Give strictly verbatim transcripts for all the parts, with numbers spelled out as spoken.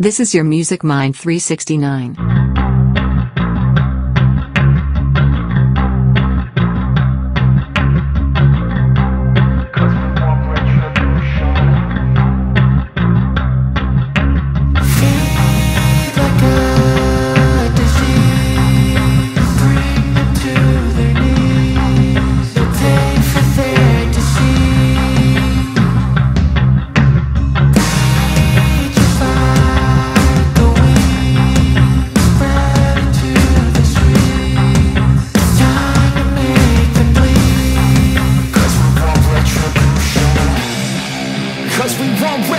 This is your Music Mind three sixty-nine.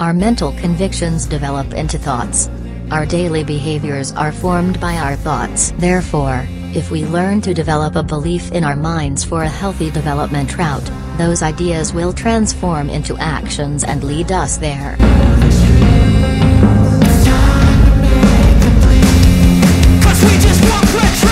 Our mental convictions develop into thoughts. Our daily behaviors are formed by our thoughts. Therefore, if we learn to develop a belief in our minds for a healthy development route, those ideas will transform into actions and lead us there. Cause we just want